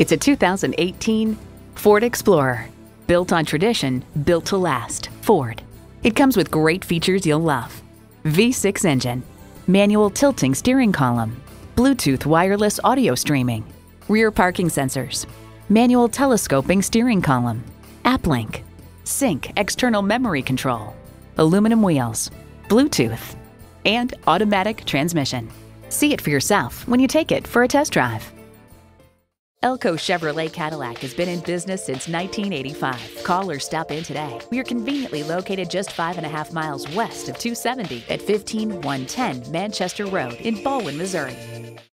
It's a 2018 Ford Explorer, built on tradition, built to last, Ford. It comes with great features you'll love. V6 engine, manual tilting steering column, Bluetooth wireless audio streaming, rear parking sensors, manual telescoping steering column, AppLink, sync external memory control, aluminum wheels, Bluetooth, and automatic transmission. See it for yourself when you take it for a test drive. ELCO Chevrolet Cadillac has been in business since 1985. Call or stop in today. We are conveniently located just 5.5 miles west of 270 at 15110 Manchester Road in Ballwin, Missouri.